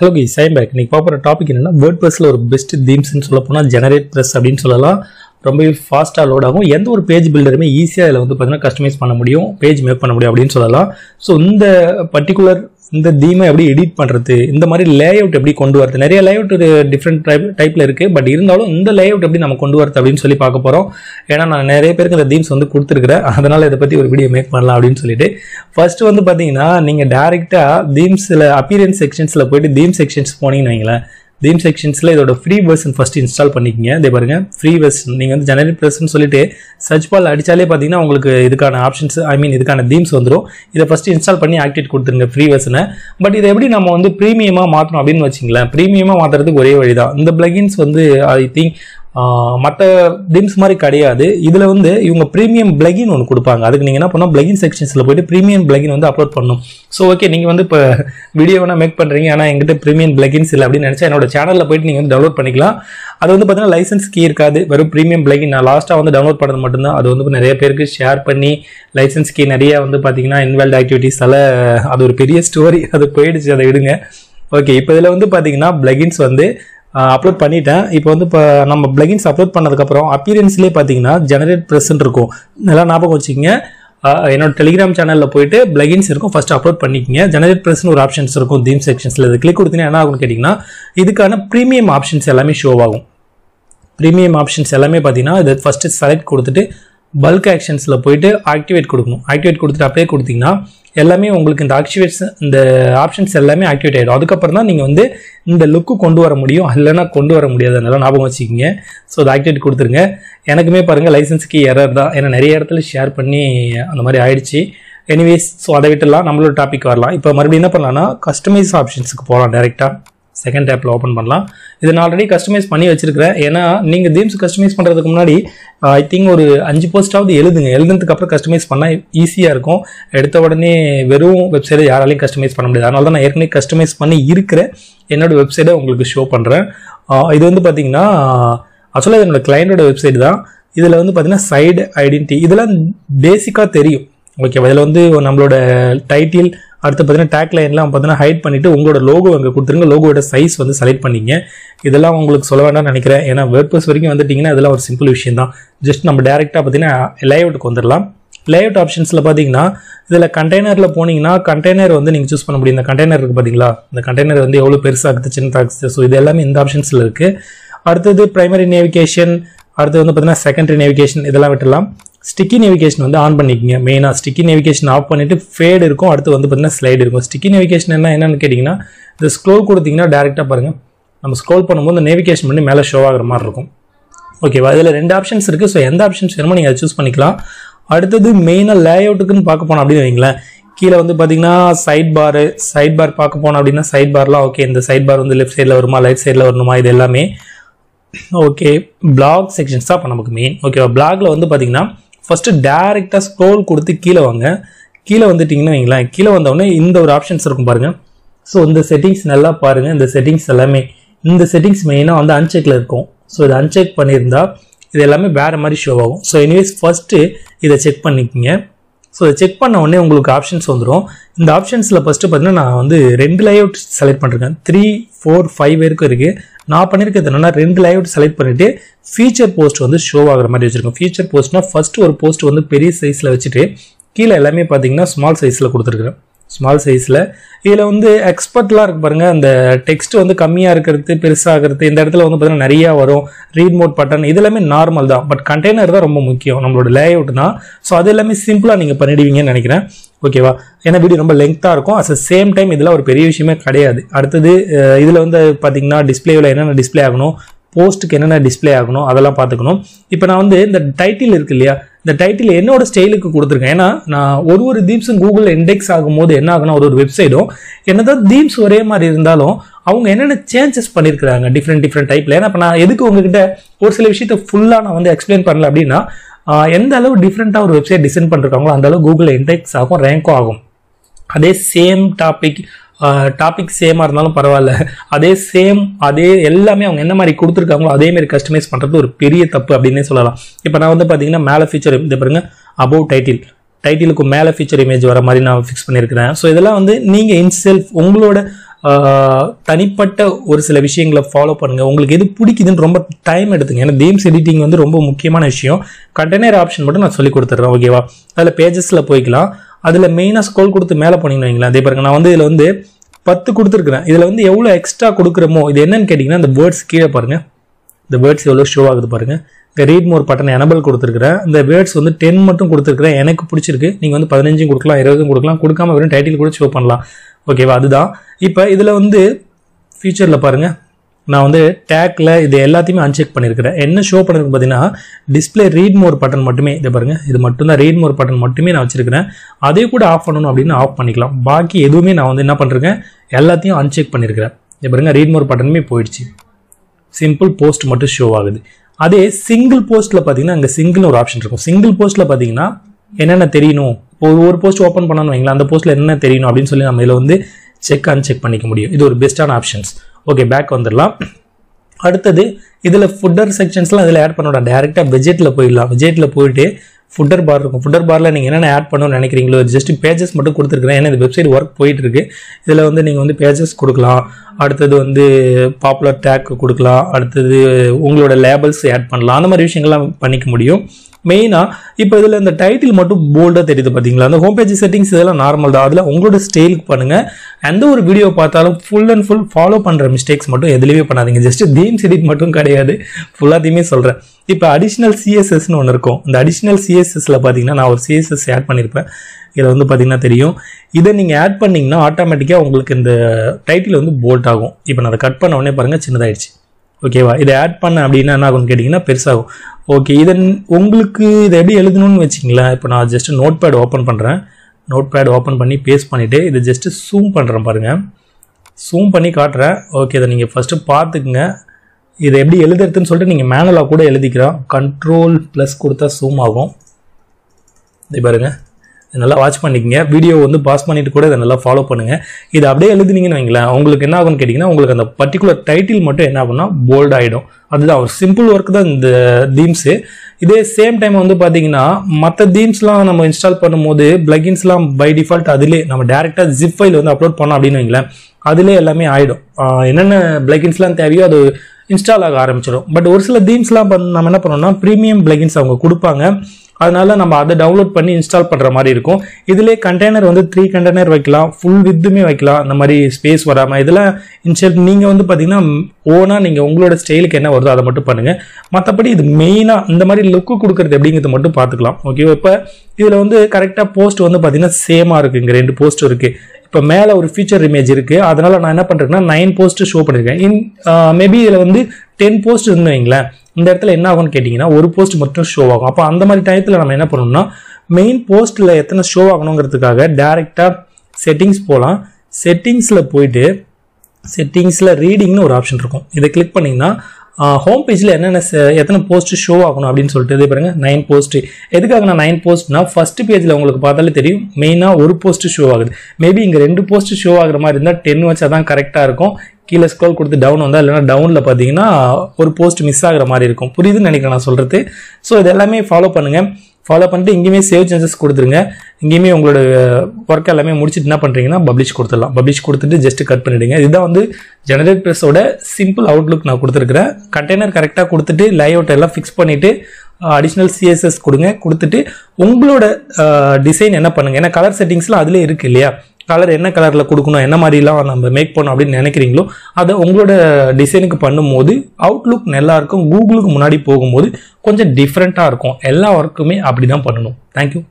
Hello guys, I am back. இன்னைக்கு பாக்குற topic என்னன்னா WordPressல ஒரு பெஸ்ட் themes னு சொல்ல போனா GeneratePress அப்படினு சொல்லலாம். ரொம்ப ஃபாஸ்டா லோட் ஆகும். எந்த ஒரு பேஜ் பில்டருமே ஈஸியா இத வந்து பாத்தீங்கன்னா கஸ்டமைஸ் பண்ண முடியும், பேஜ் மேக் பண்ண முடியும் அப்படினு சொல்லலாம். சோ இந்த பர்టిక్యులர் இந்த தீமை எப்படி எடிட் பண்றது, இந்த மாதிரி லேஅவுட் எப்படி கொண்டு வரது, நிறைய லேஅவுட் டிஃபரண்ட் டைப்ல இருக்கு. பட் இருந்தாலும் இந்த லேஅவுட் எப்படி நம்ம கொண்டு வரது அப்படினு சொல்லி பார்க்க போறோம். ஏனா நான் நிறைய பேருக்கு இந்த தீம்ஸ் வந்து கொடுத்துக்கிறேன், அதனால இத பத்தி ஒரு வீடியோ மேக் பண்ணலாம் அப்படினு சொல்லிட்டு ஃபர்ஸ்ட் வந்து பாத்தீங்கன்னா நீங்க டைரக்ட்டா தீம்ஸ்ல அப்பியரன்ஸ் செக்ஷன்ஸ்ல போய் தீம் செக்ஷன்ஸ் போனீங்கன்னு வைங்களேன். தீம் செக்ஷன்ஸ்ல இதோட ஃப்ரீ வெர்ஷன் ஃபர்ஸ்ட் இன்ஸ்டால் பண்ணிக்கங்க. இதே பாருங்க ஃப்ரீ வெர்ஷன், நீங்க வந்து GeneratePress னு சொல்லிட்டு சர்ச் பால் அடிச்சாலே பாத்தீங்கன்னா உங்களுக்கு இதுக்கான ஆப்ஷன்ஸ், ஐ மீன் இதுக்கான தீம்ஸ் வந்துரும். இத ஃபர்ஸ்ட் இன்ஸ்டால் பண்ணி ஆக்டிவேட் கொடுத்துருங்க ஃப்ரீ வெர்ஷனை. பட் இதை எப்படி நம்ம வந்து பிரீமியமா மாத்தணும் அப்படின்னு வச்சுங்களேன். பிரீமியமா மாத்துறதுக்கு ஒரே வழிதான், இந்த பிளகின்ஸ் வந்து ஐ திங்க் மற்ற தீம்ஸ் மாதிரி கிடையாது. இதுல வந்து இவங்க பிரீமியம் பிளகின் ஒன்று கொடுப்பாங்க. அதுக்கு நீங்க என்ன பண்ணணும், பிளகின் செக்ஷன்ஸ்ல போயிட்டு பிரீமியம் பிளகின் வந்து அப்லோட் பண்ணணும். ஸோ ஓகே, நீங்க வந்து இப்போ வீடியோ வேணா மேக் பண்றீங்க, ஆனா எங்கிட்ட பிரீமியம் பிளகின்ஸ் இல்லை அப்படின்னு நினைச்சா என்னோட சேனல்ல போயிட்டு நீங்க வந்து டவுன்லோட் பண்ணிக்கலாம். அது வந்து பாத்தீங்கன்னா லைசன்ஸ் கீ இருக்காது, வெறும் பிரீமியம் பிளகின். நான் லாஸ்டா வந்து டவுன்லோட் பண்ணது மட்டும்தான். அது வந்து நிறைய பேருக்கு ஷேர் பண்ணி லைசன்ஸ் கீ நிறைய வந்து பாத்தீங்கன்னா இன்வால்வ் ஆக்டிவிட்டிஸால அது ஒரு பெரிய ஸ்டோரி, அது போயிடுச்சு, அதை விடுங்க. ஓகே, இப்போ இதுல வந்து பாத்தீங்கன்னா பிளகின்ஸ் வந்து அப்லோட் பண்ணிட்டேன். இப்போ வந்து இப்போ நம்ம பிளகின்ஸ் அப்லோட் பண்ணதுக்கப்புறம் அப்பியரன்ஸ்லேயே பார்த்தீங்கன்னா GeneratePress இருக்கும். இதெல்லாம் ஞாபகம் வச்சுக்கோங்க. என்னோட டெலிகிராம் சேனலில் போயிட்டு பிளகின்ஸ் இருக்கும், ஃபர்ஸ்ட் அப்லோட் பண்ணிக்கோங்க. GeneratePress ஒரு ஆப்ஷன்ஸ் இருக்கும் தீம் செக்ஷன்ஸில். இது கிளிக் கொடுத்தீங்கன்னா என்ன ஆகும்னு கேட்டிங்கன்னா இதுக்கான ப்ரீமியம் ஆப்ஷன்ஸ் எல்லாமே ஷோ ஆகும். ப்ரீமியம் ஆப்ஷன்ஸ் எல்லாமே பார்த்தீங்கன்னா இது ஃபர்ஸ்ட்டு செலக்ட் கொடுத்துட்டு பல்க் ஆக்ஷன்ஸில் போயிட்டு ஆக்டிவேட் கொடுக்கணும். ஆக்டிவேட் கொடுத்துட்டு அப்படியே கொடுத்தீங்கன்னா எல்லாமே உங்களுக்கு இந்த ஆக்டிவேஷன், இந்த ஆப்ஷன்ஸ் எல்லாமே ஆக்டிவேட் ஆகிடும். அதுக்கப்புறம் தான் நீங்கள் வந்து இந்த லுக்கு கொண்டு வர முடியும், இல்லைன்னா கொண்டு வர முடியாது. அதனால ஞாபகம் வச்சுக்கிங்க. ஸோ அதை ஆக்டிவேட் கொடுத்துருங்க. எனக்குமே பாருங்கள் லைசன்ஸுக்கு எரர் தான், ஏன்னா நிறைய இடத்துல ஷேர் பண்ணி அந்த மாதிரி ஆயிடுச்சு. எனிவேஸ், ஸோ அதை விட்டுலாம் நம்மளோட டாபிக் வரலாம். இப்போ மறுபடியும் என்ன பண்ணலாம்னா கஸ்டமைஸ் ஆப்ஷன்ஸுக்கு போகலாம். டேரெக்டாக செகண்ட் ஆப்ல ஓபன் பண்ணலாம். இதை நான் ஆல்ரெடி கஸ்டமைஸ் பண்ணி வச்சிருக்கிறேன். ஏன்னா நீங்க தீம்ஸ் கஸ்டமைஸ் பண்றதுக்கு முன்னாடி ஐ திங்க் ஒரு 5 போஸ்டாவது எழுதுங்க. எழுதுனதுக்கு அப்புறம் கஸ்டமைஸ் பண்ணா ஈஸியா இருக்கும். எடுத்த உடனே வெறும் வெப்சைட்டை யாராலையும் கஸ்டமைஸ் பண்ண முடியாது. அதனால தான் நான் ஏற்கனவே கஸ்டமைஸ் பண்ணி இருக்கிற என்னோட வெப்சைட்டை உங்களுக்கு ஷோ பண்றேன். இது வந்து பாத்தீங்கன்னா ஆக்சுவலா என்னோட கிளையண்டோட வெப்சைட் தான். இதுல வந்து பாத்தீங்கன்னா சைடு ஐடென்டிட்டி இதெல்லாம் பேசிக்கா தெரியும். ஓகே, அதில் வந்து நம்மளோட டைட்டில், அடுத்து பார்த்தீங்கன்னா டேக் லைன்லாம் பார்த்தீங்கன்னா ஹைட் பண்ணிவிட்டு உங்களோட லோகோ அங்கே கொடுத்துருங்க. லோகோட சைஸ் வந்து செலக்ட் பண்ணிங்க. இதெல்லாம் உங்களுக்கு சொல்ல வேண்டாம்னு நினைக்கிறேன், ஏன்னா WordPress வரைக்கும் வந்துட்டிங்கன்னா இதெல்லாம் ஒரு சிம்பிள் விஷயம் தான். ஜஸ்ட் நம்ம டேரெக்டாக பார்த்தீங்கன்னா லேஅவுட்டுக்கு வந்துடலாம். லேஅவுட் ஆப்ஷன்ஸில் பார்த்தீங்கன்னா இதில் கண்டெய்னரில் போனீங்கன்னா கண்டெய்னர் வந்து நீங்கள் சூஸ் பண்ண முடியும். இந்த கண்டெய்னர் இருக்குது பார்த்தீங்களா, இந்த கண்டெய்னர் வந்து எவ்வளோ பெருசாகுது, சின்னதாகுது. ஸோ இது எல்லாமே இந்த ஆப்ஷன்ஸில் இருக்குது. அடுத்தது பிரைமரி நேவிகேஷன், அடுத்து வந்து பார்த்தீங்கன்னா செகண்டரி நேவிகேஷன், இதெல்லாம் விட்டுலாம். ஸ்டிக்கி நேவிகேஷன் வந்து ஆன் பண்ணிக்கோங்க. மெயினாக ஸ்டிக்கி நேவிகேஷன் ஆஃப் பண்ணிட்டு ஃபேட் இருக்கும், அடுத்து வந்து பார்த்தீங்கன்னா ஸ்லைடு இருக்கும். ஸ்டிக்கி நேவிகேஷன் என்னன்னு கேட்டிங்கன்னா இந்த ஸ்க்ரோல் கொடுத்தீங்கன்னா டேரெக்டாக பாருங்கள், நம்ம ஸ்க்ரோல் பண்ணும்போது இந்த நேவிகேஷன் பண்ணி மேலே ஷோ ஆகிற மாதிரி இருக்கும். ஓகேவா, இதில் 2 ஆப்ஷன்ஸ் இருக்குது. ஸோ எந்த ஆப்ஷன்ஸ் வேணுமோ நீங்கள் அதை சூஸ் பண்ணிக்கலாம். அடுத்தது மெயினாக லேஅவுட்டுக்குன்னு பார்க்க போனோம் அப்படின்னு வைங்களேன். கீழே வந்து பார்த்தீங்கன்னா சைட் பாரு, சைட் பார் பார்க்க போனோம் அப்படின்னா சைட் பார்லாம் ஓகே. இந்த சைட் பார் வந்து லெஃப்ட் சைடில் வருமா, ரைட் சைடில் வரணுமா, இது எல்லாமே ஓகே. பிளாக் செக்ஷன்ஸ் தான் இப்போ நமக்கு மெயின். ஓகேவா, பிளாக்ல வந்து பார்த்தீங்கன்னா ஃபர்ஸ்ட் டைரக்டா ஸ்க்ரோல் கொடுத்து கீழே வாங்க. கீழே வந்துட்டீங்கன்னு வைங்களேன். கீழே வந்தோடனே இந்த ஒரு ஆப்ஷன்ஸ் இருக்கும் பாருங்க. ஸோ இந்த செட்டிங்ஸ் நல்லா பாருங்க. இந்த செட்டிங்ஸ் எல்லாமே, இந்த செட்டிங்ஸ் மெயினாக வந்து அன்செக்ல இருக்கும். ஸோ இதை அன்செக் பண்ணியிருந்தா இது எல்லாமே வேற மாதிரி ஷோ ஆகும். ஸோ எனிவேஸ் ஃபர்ஸ்ட் இதை செக் பண்ணிக்கோங்க. ஸோ இதை செக் பண்ண உடனே உங்களுக்கு ஆப்ஷன்ஸ் வந்துடும். இந்த ஆப்ஷன்ஸ்ல ஃபர்ஸ்ட் பார்த்தீங்கன்னா நான் வந்து 2 லேஅவுட் செலக்ட் பண்ணிருக்கேன். 3, 4, 5 வரைக்கும் இருக்கு. நான் பண்ணிருக்கிறது என்னன்னா 2 லேஅவுட் செலக்ட் பண்ணிட்டு ஃபீச்சர் போஸ்ட் வந்து ஷோ ஆகிற மாதிரி வச்சிருக்கோம். ஃபீச்சர் போஸ்ட்னா ஃபர்ஸ்ட் ஒரு போஸ்ட் வந்து பெரிய சைஸ்ல வச்சுட்டு கீழே எல்லாமே பார்த்தீங்கன்னா ஸ்மால் சைஸ்ல கொடுத்துருக்கேன். ஸ்மால் சைஸ்ல இதுல வந்து எக்ஸ்பர்ட்லாம் இருக்கு பாருங்க. அந்த டெக்ஸ்ட் வந்து கம்மியா இருக்கிறது, பெருசாகிறது, இந்த இடத்துல வந்து பார்த்தீங்கன்னா நிறைய வரும். ரீட் மோட் பட்டன் இது எல்லாமே நார்மல் தான். பட் கண்டெய்னர் தான் ரொம்ப முக்கியம், நம்மளோட லேஅவுட் தான். ஸோ அது எல்லாமே சிம்பிளா நீங்க பண்ணிடுவீங்கன்னு நினைக்கிறேன். ஓகேவா, ஏன்னா வீடியோ ரொம்ப லெங்க்தாக இருக்கும். அட் த சேம் டைம் இதெல்லாம் ஒரு பெரிய விஷயமே கிடையாது. அடுத்தது இதில் வந்து பார்த்தீங்கன்னா டிஸ்பிளேவில் என்னென்ன டிஸ்பிளே ஆகணும், போஸ்ட்டுக்கு என்னென்ன டிஸ்பிளே ஆகணும், அதெல்லாம் பார்த்துக்கணும். இப்போ நான் வந்து இந்த டைட்டில் இருக்கு இல்லையா, இந்த டைட்டில் என்னோட ஸ்டைலுக்கு கொடுத்துருக்கேன். ஏன்னா நான் ஒரு தீம்ஸும் கூகுளில் இண்டெக்ஸ் ஆகும்போது என்ன ஆகுனா ஒரு வெப்சைட்டும் என்னதான் தீம்ஸ் ஒரே மாதிரி இருந்தாலும் அவங்க என்னென்ன சேஞ்சஸ் பண்ணியிருக்கிறாங்க டிஃப்ரெண்ட் டைப்பில். ஏன்னா இப்போ நான் எதுக்கு உங்ககிட்ட ஒரு சில விஷயத்தை ஃபுல்லாக நான் வந்து எக்ஸ்பிளைன் பண்ணல அப்படின்னா எந்த அளவு டிஃப்ரெண்ட்டாக ஒரு வெப்சைட் டிசைன் பண்ணிருக்காங்களோ அந்த அளவு கூகுளில் இண்டெக்ஸ் ஆகும், ரேங்கும் ஆகும். அதே சேம் டாபிக் சேமாக இருந்தாலும் பரவாயில்ல, அதே எல்லாமே அவங்க என்ன மாதிரி கொடுத்துருக்காங்களோ அதே மாதிரி கஸ்டமைஸ் பண்ணுறது ஒரு பெரிய தப்பு அப்படின்னே சொல்லலாம். இப்போ நான் வந்து பார்த்தீங்கன்னா மேலே ஃபீச்சர் இதை பாருங்க, அபவ் டைட்டிலுக்கு மேலே ஃபீச்சர் இமேஜ் வர மாதிரி நான் ஃபிக்ஸ் பண்ணியிருக்கிறேன். ஸோ இதெல்லாம் வந்து நீங்கள் இன்செல்ஃப் உங்களோட தனிப்பட்ட ஒரு சில விஷயங்களை ஃபாலோ பண்ணுங்க. உங்களுக்கு எது பிடிக்குதுன்னு ரொம்ப டைம் எடுத்துங்க. ஏன்னா தீம்ஸ் எடிட்டிங் வந்து ரொம்ப முக்கியமான விஷயம். கண்டெய்னர் ஆப்ஷன் மட்டும் நான் சொல்லி கொடுத்துட்றேன், ஓகேவா? அதில் பேஜஸில் போய்க்கலாம். அதில் மெயினாக ஸ்க்ரோல் கொடுத்து மேலே பண்ணிங்கன்னா வைங்களேன். அதே பாருங்க, நான் வந்து இதில் வந்து 10 கொடுத்துருக்குறேன். இதில் வந்து எவ்வளோ எக்ஸ்ட்ரா கொடுக்குறோமோ இது என்னன்னு கேட்டிங்கன்னா அந்த வேர்ட்ஸ் கீழே பாருங்கள். இந்த வேர்ட்ஸ் எவ்வளோ ஷோ ஆகுது பாருங்கள். இந்த ரீட் மோர் பட்டன் எனபிள் கொடுத்துருக்குறேன். இந்த வேர்ட்ஸ் வந்து 10 மட்டும் கொடுத்துருக்குறேன். எனக்கு பிடிச்சிருக்கு. நீங்கள் வந்து 15 கொடுக்கலாம், 20 கொடுக்கலாம், கொடுக்காம வெறும் டைட்டில் கூட ஷோ பண்ணலாம், ஓகேவா? அதுதான். இப்போ இதில் வந்து ஃபியூச்சரில் பாருங்கள், நான் வந்து டேக்கில் இது எல்லாத்தையுமே அன்செக் பண்ணியிருக்கிறேன். என்ன ஷோ பண்ணிருக்கு பார்த்தீங்கன்னா டிஸ்பிளே ரீட் மோர் பட்டன் மட்டுமே. இதை பாருங்கள், இது மட்டும்தான் ரீட் மோர் பட்டன் மட்டுமே நான் வச்சுருக்கிறேன். அதே கூட ஆஃப் பண்ணணும் அப்படின்னு ஆஃப் பண்ணிக்கலாம். பாக்கி எதுவுமே நான் வந்து என்ன பண்ணிருக்கேன், எல்லாத்தையும் அன்செக் பண்ணியிருக்கிறேன். இதை பாருங்கள், ரீட் மோர் பட்டனுமே போயிடுச்சு. சிம்பிள் போஸ்ட் மட்டும் ஷோ ஆகுது. அதே சிங்கிள் போஸ்ட்டில் பார்த்தீங்கன்னா அங்கே சிங்கிள்னு ஒரு ஆப்ஷன் இருக்கும். சிங்கிள் போஸ்ட்டில் பார்த்தீங்கன்னா என்னென்ன தெரியணும், ஒரு போஸ்ட் ஓப்பன் பண்ணணும் வைங்களா, அந்த போஸ்ட்டில் என்னென்ன தெரியணும் அப்படின்னு சொல்லி நம்ம இதில் வந்து செக் அன்செக் பண்ணிக்க முடியும். இது ஒரு பெஸ்ட்டான ஆப்ஷன்ஸ். ஓகே, பேக் வந்துடலாம். அடுத்தது இதில் ஃபுட்டர் செக்ஷன்ஸ்லாம் இதில் ஆட் பண்ண வேண்டாம். டேரெக்டாக பட்ஜெட்டில் போயிடலாம். பட்ஜெட்டில் போயிட்டு ஃபுட்டர் பார் இருக்கும். ஃபுட்டர் பாரில் நீங்கள் என்னென்ன ஆட் பண்ணணும்னு நினைக்கிறீங்களோ, ஜஸ்ட் பேஜஸ் மட்டும் கொடுத்துருக்குறேன். ஏன்னா இந்த வெப்சைட் ஒர்க் போயிட்டுருக்கு. இதில் வந்து நீங்கள் வந்து பேஜஸ் கொடுக்கலாம். அடுத்தது வந்து பாப்புலர் டேக் கொடுக்கலாம். அடுத்தது உங்களோட லேபல்ஸ் ஆட் பண்ணலாம். அந்த மாதிரி விஷயங்கள்லாம் பண்ணிக்க முடியும். மெயினாக இப்போ இதில் இந்த டைட்டில் மட்டும் போல்டாக தெரியுது பார்த்தீங்களா. அந்த ஹோம் பேஜ் செட்டிங்ஸ் இதெல்லாம் நார்மல் தான். அதில் உங்களோட ஸ்டைலுக்கு பண்ணுங்கள். எந்த ஒரு வீடியோ பார்த்தாலும் ஃபுல் அண்ட் ஃபுல் ஃபாலோ பண்ணுற மிஸ்டேக்ஸ் மட்டும் எதுலேயுமே பண்ணாதீங்க. ஜஸ்ட் தீம்ஸ் எடிட் மட்டும் கிடையாது, ஃபுல்லாத்தையுமே சொல்கிறேன். இப்போ அடிஷ்னல் சிஎஸ்எஸ்ன்னு ஒன்று இருக்கும். இந்த அடிஷ்னல் சிஎஸ்எஸில் பார்த்தீங்கன்னா நான் ஒரு சிஎஸ்எஸ் ஆட் பண்ணியிருப்பேன். இதில் வந்து பார்த்தீங்கன்னா தெரியும். இதை நீங்கள் ஆட் பண்ணிங்கன்னா ஆட்டோமேட்டிக்காக உங்களுக்கு இந்த டைட்டில் வந்து போல்ட் ஆகும். இப்போ நான் அதை கட் பண்ண உடனே பாருங்கள் சின்னதாகிடுச்சு, ஓகேவா? இதை ஆட் பண்ண அப்படின்னா என்ன ஆகும்னு கேட்டிங்கன்னா பெருசாகும். ஓகே, இதன் உங்களுக்கு இதை எப்படி எழுதணும்னு வச்சிங்களேன். இப்போ நான் ஜஸ்ட்டு நோட் பேட் ஓப்பன் பண்ணுறேன். நோட் பேட் ஓப்பன் பண்ணி பேஸ்ட் பண்ணிவிட்டு இதை ஜஸ்ட்டு ஜூம் பண்ணுறேன் பாருங்கள். ஜூம் பண்ணி காட்டுறேன். ஓகே, இதை நீங்கள் ஃபஸ்ட்டு பார்த்துக்குங்க. இதை எப்படி எழுதுறதுன்னு சொல்லிட்டு நீங்கள் மேனுவலாக கூட எழுதிக்கிறோம். Ctrl+ கொடுத்தா ஜூம் ஆகும். இது பாருங்கள், நல்லா வாட்ச் பண்ணிக்கங்க. வீடியோ வந்து பாஸ் பண்ணிட்டு கூட இதை நல்லா ஃபாலோ பண்ணுங்கள். இது அப்படியே எழுதுனீங்கன்னு வைங்களேன், உங்களுக்கு என்ன ஆகும்னு கேட்டிங்கன்னா உங்களுக்கு அந்த பர்டிகுலர் டைட்டில் மட்டும் என்ன ஆகும்னா போல்ட் ஆகிடும். அதுதான் ஒரு சிம்பிள் ஒர்க் தான் இந்த தீம்ஸு. இதே சேம் டைம் வந்து பார்த்தீங்கன்னா மற்ற தீம்ஸ்லாம் நம்ம இன்ஸ்டால் பண்ணும்போது பிளகின்ஸ்லாம் பை டிஃபால்ட் அதிலே நம்ம டேரெக்டாக ஜிப் ஃபைல் வந்து அப்லோட் பண்ணோம் அப்படின்னு வைங்களேன், அதிலே எல்லாமே ஆகிடும். என்னென்ன பிளகின்ஸ்லாம் தேவையோ அது இன்ஸ்டால் ஆக ஆரம்பிச்சிடும். பட் ஒரு சில தீம்ஸ்லாம் நம்ம என்ன பண்ணோம்னா ப்ரீமியம் பிளகின்ஸ் அவங்க கொடுப்பாங்க. அதனால நம்ம அதை டவுன்லோட் பண்ணி இன்ஸ்டால் பண்ணுற மாதிரி இருக்கும். இதிலே கண்டெய்னர் வந்து 3 கண்டெய்னர் வைக்கலாம், ஃபுல் வித்துமே வைக்கலாம். இந்த மாதிரி ஸ்பேஸ் வராமல் இதெல்லாம் இன்ஸ்டால் நீங்கள் வந்து பார்த்தீங்கன்னா ஓனாக நீங்கள் உங்களோட ஸ்டைலுக்கு என்ன வருதோ அதை மட்டும் பண்ணுங்கள். மற்றபடி இது மெயினாக இந்த மாதிரி லுக்கு கொடுக்குறது அப்படிங்கிறது மட்டும் பார்த்துக்கலாம், ஓகேவா? இப்போ இதில் வந்து கரெக்டாக போஸ்ட் வந்து பார்த்தீங்கன்னா சேமாக இருக்குது. இங்கே 2 போஸ்ட் இருக்குது. இப்போ மேலே ஒரு ஃபீச்சர் இமேஜ் இருக்குது. அதனால் நான் என்ன பண்ணுறேன்னா 9 போஸ்ட் ஷோ பண்ணியிருக்கேன். மேபி இதில் வந்து 10 போஸ்ட் இருந்து வைங்களேன், இந்த இடத்துல என்ன ஆகும்னு கேட்டிங்கன்னா 1 போஸ்ட் மட்டும் ஷோ ஆகும். அப்போ அந்த மாதிரி டயத்தில் நம்ம என்ன பண்ணணும்னா மெயின் போஸ்ட்டில் எத்தனை ஷோ ஆகணுங்கிறதுக்காக டேரெக்டாக செட்டிங்ஸ் போகலாம். செட்டிங்ஸில் போயிட்டு செட்டிங்ஸில் ரீடிங்னு ஒரு ஆப்ஷன் இருக்கும். இதை கிளிக் பண்ணிங்கன்னா ஹோம் பேஜில் என்னென்ன எத்தனை போஸ்ட் ஷோ ஆகணும் அப்படின்னு சொல்லிட்டு இது பாருங்கள் 9 போஸ்ட்டு. எதுக்காக நான் 9 போஸ்ட்னா ஃபஸ்ட்டு பேஜில் உங்களுக்கு பார்த்தாலே தெரியும் மெயினாக 1 போஸ்ட்டு ஷோ ஆகுது. மேபி இங்கே 2 போஸ்ட்டு ஷோ ஆகிற மாதிரி இருந்தால் 10 வச்சா தான் கரெக்டாக இருக்கும். கீழே ஸ்க்ரோல் கொடுத்து டவுன் வந்தால் இல்லைனா டவுனில் பார்த்தீங்கன்னா 1 போஸ்ட் மிஸ் ஆகிற மாதிரி இருக்கும். புரியுதுன்னு நினைக்கிறேன் நான் சொல்கிறது. ஸோ இது எல்லாமே ஃபாலோ பண்ணுங்கள். ஃபாலோ பண்ணிட்டு இங்கேயுமே சேவ் சேஞ்சஸ் கொடுத்துருங்க. இங்கேயுமே உங்களோட ஒர்க் எல்லாமே முடிச்சுட்டு என்ன பண்ணுறீங்கன்னா பப்ளிஷ் கொடுத்துடலாம். பப்ளிஷ் கொடுத்துட்டு ஜஸ்ட் கட் பண்ணிவிடுங்க. இதுதான் வந்து ஜெனரேட் ப்ரெஸ்ஸோட சிம்பிள் அவுட்லுக் நான் கொடுத்துருக்குறேன். கண்டெய்னர் கரெக்டாக கொடுத்துட்டு லேஅவுட் எல்லாம் ஃபிக்ஸ் பண்ணிவிட்டு அடிஷ்னல் சிஎஸ்எஸ் கொடுங்க. கொடுத்துட்டு உங்களோட டிசைன் என்ன பண்ணுங்கள். ஏன்னா கலர் செட்டிங்ஸ்லாம் அதிலே இருக்குது இல்லையா. கலர் என்ன கலரில் கொடுக்கணும், என்ன மாதிரிலாம் நம்ம மேக் பண்ணோம் அப்படின்னு நினைக்கிறீங்களோ அதை உங்களோட டிசைனுக்கு பண்ணும்போது அவுட்லுக் நல்லாயிருக்கும். கூகுளுக்கு முன்னாடி போகும்போது கொஞ்சம் டிஃப்ரெண்ட்டாக இருக்கும். எல்லா ஒர்க்குமே அப்படி தான் பண்ணணும். தேங்க்யூ.